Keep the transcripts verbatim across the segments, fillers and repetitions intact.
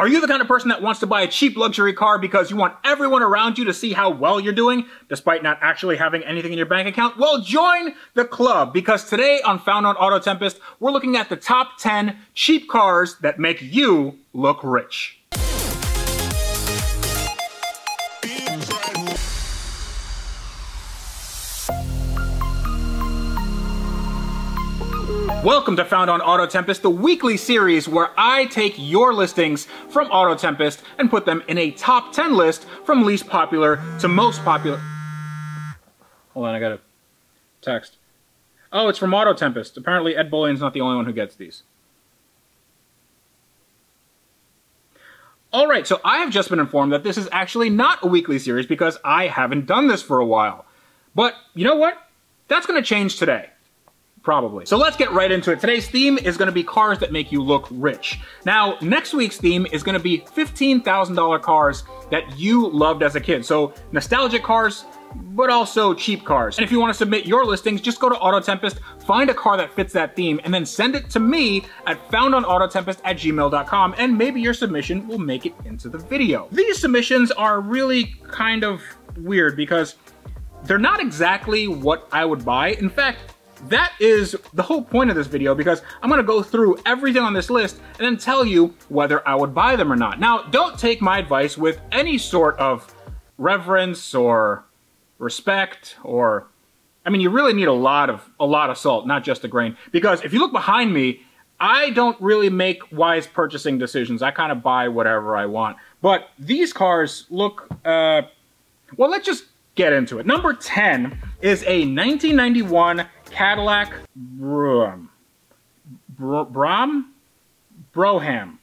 Are you the kind of person that wants to buy a cheap luxury car because you want everyone around you to see how well you're doing, despite not actually having anything in your bank account? Well, join the club, because today on Found on Auto Tempest, we're looking at the top ten cheap cars that make you look rich. Welcome to Found on Auto Tempest, the weekly series where I take your listings from Auto Tempest and put them in a top ten list from least popular to most popular. Hold on, I got a text. Oh, it's from Auto Tempest. Apparently Ed Bullion's not the only one who gets these. Alright, so I have just been informed that this is actually not a weekly series because I haven't done this for a while. But, you know what? That's going to change today. Probably. So let's get right into it. Today's theme is going to be cars that make you look rich. Now, next week's theme is going to be fifteen thousand dollar cars that you loved as a kid. So nostalgic cars, but also cheap cars. And if you want to submit your listings, just go to Auto Tempest, find a car that fits that theme, and then send it to me at found on auto tempest at gmail dot com, and maybe your submission will make it into the video. These submissions are really kind of weird because they're not exactly what I would buy. In fact, that is the whole point of this video, because I'm going to go through everything on this list and then tell you whether I would buy them or not. Now, don't take my advice with any sort of reverence or respect or, I mean, you really need a lot of, a lot of salt, not just a grain. Because if you look behind me, I don't really make wise purchasing decisions. I kind of buy whatever I want. But these cars look, uh, well, let's just get into it. Number ten is a nineteen ninety-one Cadillac Brougham, Brougham, Brougham,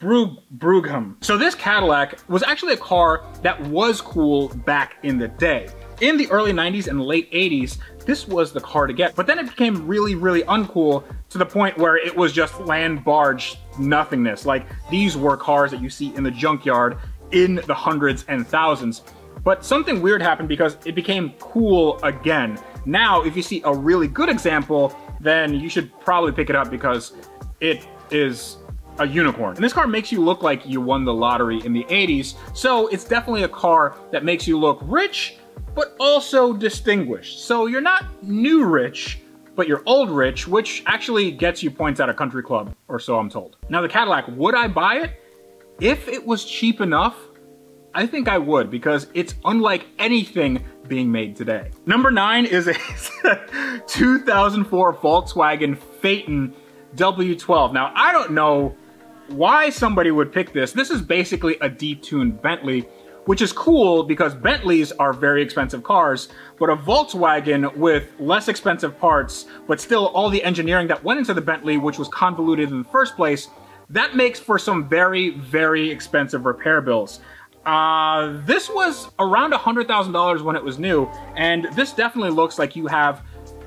Brougham. So this Cadillac was actually a car that was cool back in the day. In the early nineties and late eighties, this was the car to get. But then it became really, really uncool to the point where it was just land barge nothingness. Like, these were cars that you see in the junkyard in the hundreds and thousands. But something weird happened because it became cool again. Now, if you see a really good example, then you should probably pick it up because it is a unicorn. And this car makes you look like you won the lottery in the eighties, so it's definitely a car that makes you look rich, but also distinguished. So you're not new rich, but you're old rich, which actually gets you points at a country club, or so I'm told. Now the Cadillac, would I buy it? If it was cheap enough, I think I would, because it's unlike anything being made today. Number nine is a two thousand four Volkswagen Phaeton W twelve. Now, I don't know why somebody would pick this. This is basically a detuned Bentley, which is cool because Bentleys are very expensive cars, but a Volkswagen with less expensive parts, but still all the engineering that went into the Bentley, which was convoluted in the first place, that makes for some very, very expensive repair bills. Uh, this was around one hundred thousand dollars when it was new, and this definitely looks like you have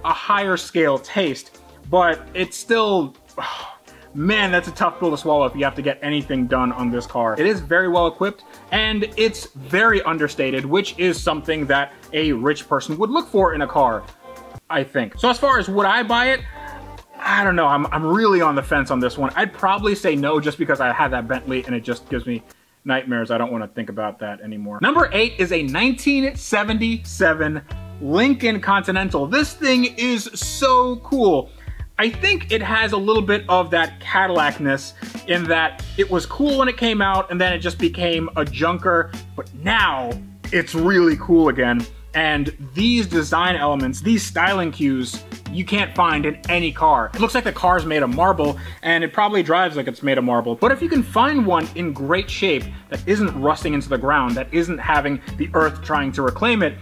a higher scale taste, but it's still, oh, man, that's a tough pill to swallow if you have to get anything done on this car. It is very well equipped, and it's very understated, which is something that a rich person would look for in a car, I think. So as far as would I buy it, I don't know, I'm, I'm really on the fence on this one. I'd probably say no, just because I had that Bentley and it just gives me nightmares. I don't want to think about that anymore. Number eight is a nineteen seventy-seven Lincoln Continental. This thing is so cool. I think it has a little bit of that Cadillac-ness in that it was cool when it came out and then it just became a junker, but now it's really cool again. And these design elements, these styling cues, you can't find in any car. It looks like the car's made of marble, and it probably drives like it's made of marble. But if you can find one in great shape that isn't rusting into the ground, that isn't having the earth trying to reclaim it,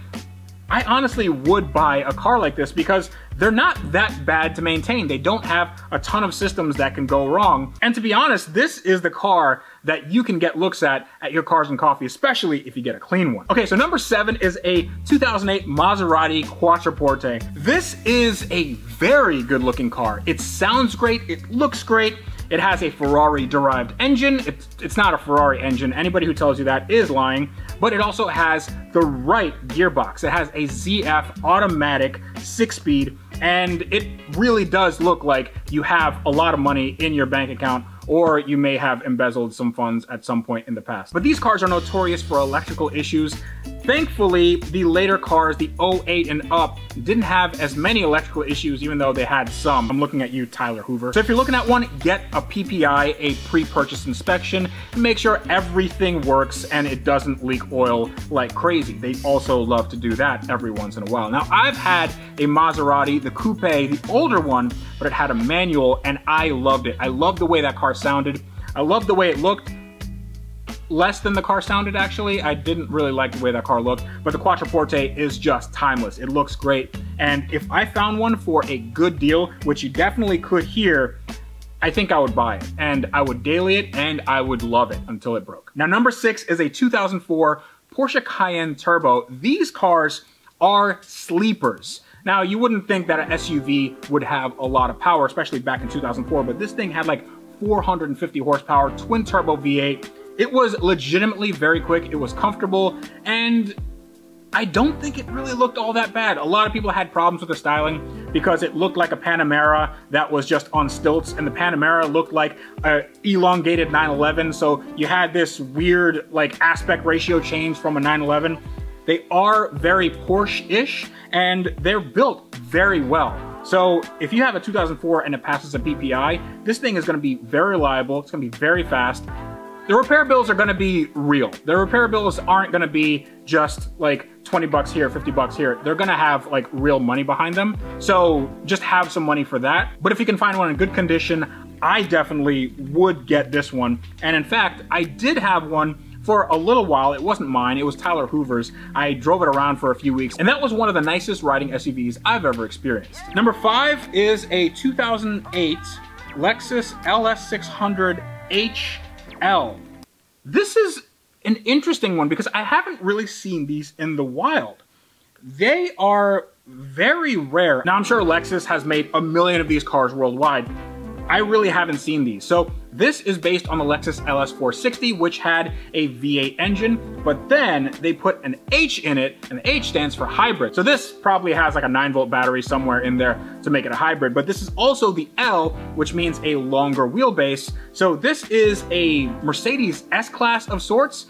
I honestly would buy a car like this because they're not that bad to maintain. They don't have a ton of systems that can go wrong. And to be honest, this is the car that you can get looks at at your Cars and Coffee, especially if you get a clean one. Okay, so number seven is a two thousand eight Maserati Quattroporte. This is a very good looking car. It sounds great, it looks great. It has a Ferrari-derived engine. It's, it's not a Ferrari engine. Anybody who tells you that is lying. But it also has the right gearbox. It has a Z F automatic six-speed, and it really does look like you have a lot of money in your bank account or you may have embezzled some funds at some point in the past. But these cars are notorious for electrical issues. Thankfully, the later cars, the oh eight and up, didn't have as many electrical issues, even though they had some. I'm looking at you, Tyler Hoover. So if you're looking at one, get a P P I, a pre-purchase inspection, and make sure everything works and it doesn't leak oil like crazy. They also love to do that every once in a while. Now, I've had a Maserati, the coupe, the older one, but it had a manual, and I loved it. I loved the way that car sounded. I loved the way it looked. Less than the car sounded, actually. I didn't really like the way that car looked, but the Quattroporte is just timeless. It looks great. And if I found one for a good deal, which you definitely could here, I think I would buy it, and I would daily it, and I would love it until it broke. Now, number six is a two thousand four Porsche Cayenne Turbo. These cars are sleepers. Now, you wouldn't think that an S U V would have a lot of power, especially back in two thousand four, but this thing had like four hundred fifty horsepower, twin turbo V eight. It was legitimately very quick, it was comfortable, and I don't think it really looked all that bad. A lot of people had problems with the styling because it looked like a Panamera that was just on stilts, and the Panamera looked like an elongated nine eleven, so you had this weird like aspect ratio change from a nine eleven. They are very Porsche-ish, and they're built very well. So if you have a two thousand four and it passes a P P I, this thing is gonna be very reliable, it's gonna be very fast. The repair bills are gonna be real. The repair bills aren't gonna be just like twenty bucks here, fifty bucks here. They're gonna have like real money behind them. So just have some money for that. But if you can find one in good condition, I definitely would get this one. And in fact, I did have one for a little while. It wasn't mine, it was Tyler Hoover's. I drove it around for a few weeks, and that was one of the nicest riding S U Vs I've ever experienced. Number five is a two thousand eight Lexus L S six hundred H L. This is an interesting one because I haven't really seen these in the wild. They are very rare. Now, I'm sure Lexus has made a million of these cars worldwide. I really haven't seen these. So this is based on the Lexus L S four sixty, which had a V eight engine, but then they put an H in it, and the H stands for hybrid. So this probably has like a nine volt battery somewhere in there to make it a hybrid, but this is also the L, which means a longer wheelbase. So this is a Mercedes S-Class of sorts,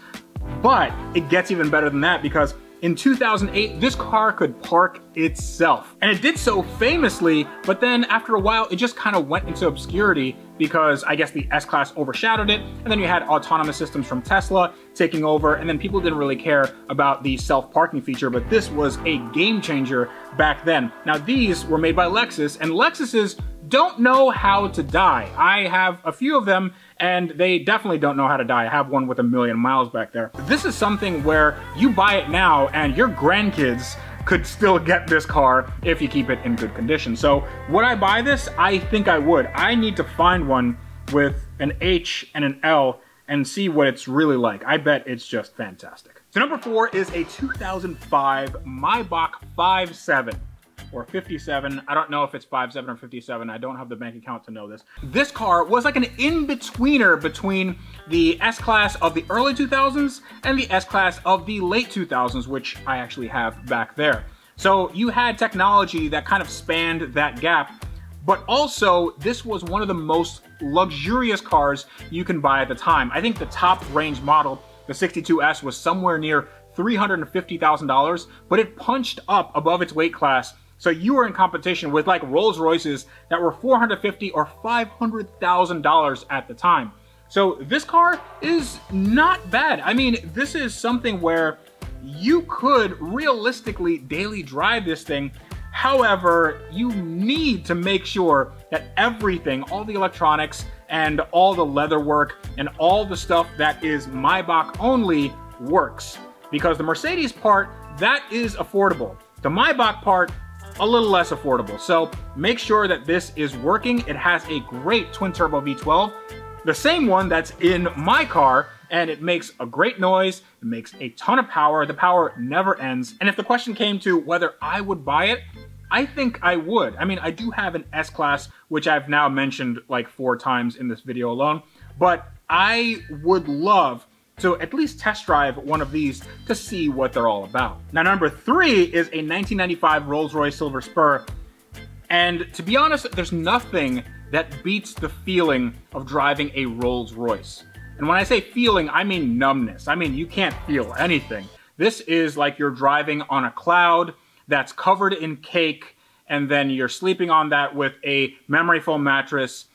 but it gets even better than that because in two thousand eight, this car could park itself. And it did so famously, but then after a while, it just kind of went into obscurity because I guess the S-Class overshadowed it. And then you had autonomous systems from Tesla taking over, and then people didn't really care about the self-parking feature, but this was a game changer back then. Now, these were made by Lexus, and Lexus's don't know how to die. I have a few of them, and they definitely don't know how to die. I have one with a million miles back there. This is something where you buy it now and your grandkids could still get this car if you keep it in good condition. So would I buy this? I think I would. I need to find one with an H and an L and see what it's really like. I bet it's just fantastic. So number four is a two thousand five Maybach fifty-seven. Or fifty-seven, I don't know if it's fifty-seven or fifty-seven, I don't have the bank account to know this. This car was like an in-betweener between the S-Class of the early two thousands and the S-Class of the late two thousands, which I actually have back there. So you had technology that kind of spanned that gap, but also this was one of the most luxurious cars you can buy at the time. I think the top range model, the sixty-two S, was somewhere near three hundred fifty thousand dollars, but it punched up above its weight class. So you were in competition with like Rolls-Royces that were four hundred fifty thousand dollars or five hundred thousand dollars at the time. So this car is not bad. I mean, this is something where you could realistically daily drive this thing. However, you need to make sure that everything, all the electronics and all the leather work and all the stuff that is Maybach only works. Because the Mercedes part, that is affordable. The Maybach part, a little less affordable. So make sure that this is working. It has a great twin turbo V twelve, the same one that's in my car, and it makes a great noise, it makes a ton of power, the power never ends. And if the question came to whether I would buy it, I think I would. I mean, I do have an S-Class, which I've now mentioned like four times in this video alone, but I would love so at least test drive one of these to see what they're all about. Now, number three is a nineteen ninety-five Rolls-Royce Silver Spur. And to be honest, there's nothing that beats the feeling of driving a Rolls-Royce. And when I say feeling, I mean numbness. I mean, you can't feel anything. This is like you're driving on a cloud that's covered in cake, and then you're sleeping on that with a memory foam mattress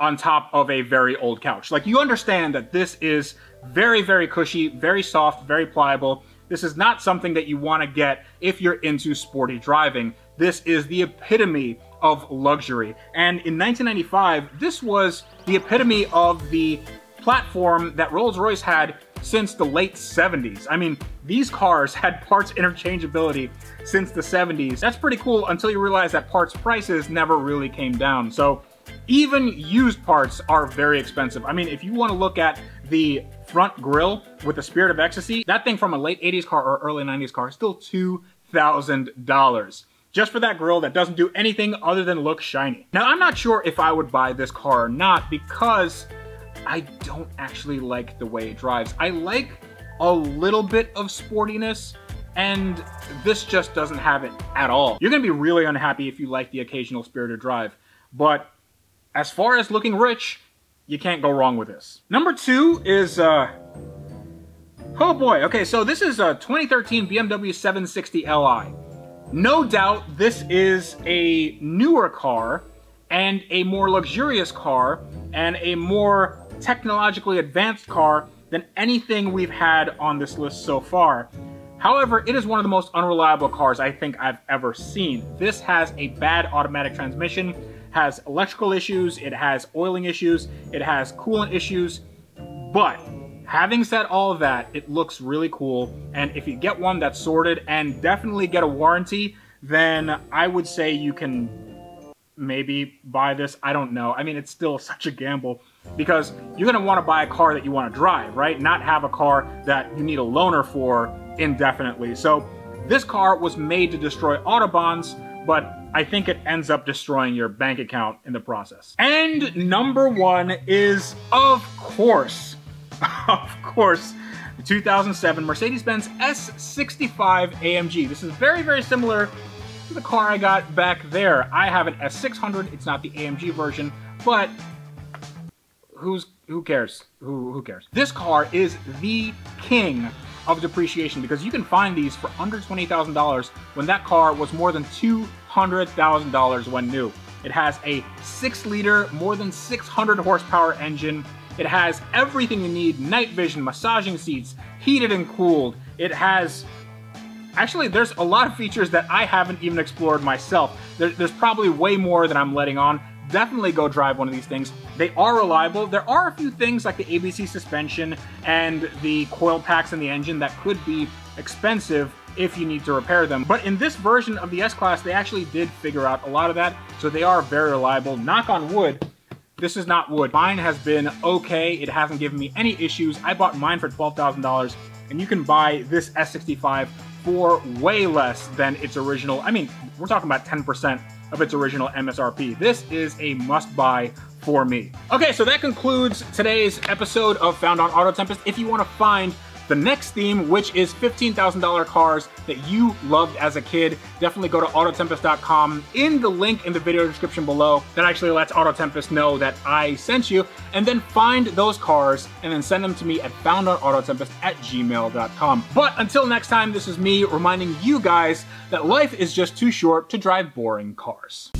on top of a very old couch. Like, you understand that this is very, very cushy, very soft, very pliable. This is not something that you want to get if you're into sporty driving. This is the epitome of luxury. And in nineteen ninety-five, this was the epitome of the platform that Rolls-Royce had since the late seventies. I mean, these cars had parts interchangeability since the seventies. That's pretty cool until you realize that parts prices never really came down. So even used parts are very expensive. I mean, if you want to look at the front grille with the Spirit of Ecstasy, that thing from a late eighties car or early nineties car is still two thousand dollars. Just for that grille that doesn't do anything other than look shiny. Now, I'm not sure if I would buy this car or not because I don't actually like the way it drives. I like a little bit of sportiness, and this just doesn't have it at all. You're gonna be really unhappy if you like the occasional spirited drive, but as far as looking rich, you can't go wrong with this. Number two is, uh, oh boy, okay, so this is a twenty thirteen B M W seven sixty Li. No doubt this is a newer car and a more luxurious car and a more technologically advanced car than anything we've had on this list so far. However, it is one of the most unreliable cars I think I've ever seen. This has a bad automatic transmission, has electrical issues, it has oiling issues, it has coolant issues, but having said all of that, it looks really cool, and if you get one that's sorted and definitely get a warranty, then I would say you can maybe buy this. I don't know. I mean, it's still such a gamble because you're going to want to buy a car that you want to drive, right? Not have a car that you need a loaner for indefinitely. So this car was made to destroy Autobahns, but I think it ends up destroying your bank account in the process. And number one is, of course, Of course, the two thousand seven Mercedes-Benz S sixty-five A M G. This is very, very similar to the car I got back there. I have an S six hundred. It's not the A M G version, but who's who cares? Who, who cares? This car is the king of depreciation because you can find these for under twenty thousand dollars when that car was more than two hundred thousand dollars when new. It has a six liter, more than six hundred horsepower engine. It has everything you need, night vision, massaging seats, heated and cooled. It has, actually there's a lot of features that I haven't even explored myself. There, there's probably way more than I'm letting on. Definitely go drive one of these things. They are reliable. There are a few things like the A B C suspension and the coil packs in the engine that could be expensive if you need to repair them. But in this version of the S-Class, they actually did figure out a lot of that. So they are very reliable, knock on wood. This is not wood. Mine has been okay. It hasn't given me any issues. I bought mine for twelve thousand dollars, and you can buy this S sixty-five for way less than its original. I mean, we're talking about ten percent of its original M S R P. This is a must-buy for me. Okay, so that concludes today's episode of Found on Auto Tempest. If you want to find the next theme, which is fifteen thousand dollar cars that you loved as a kid, definitely go to auto tempest dot com in the link in the video description below. That actually lets Auto Tempest know that I sent you, and then find those cars and then send them to me at found on auto tempest at gmail dot com. But until next time, this is me reminding you guys that life is just too short to drive boring cars.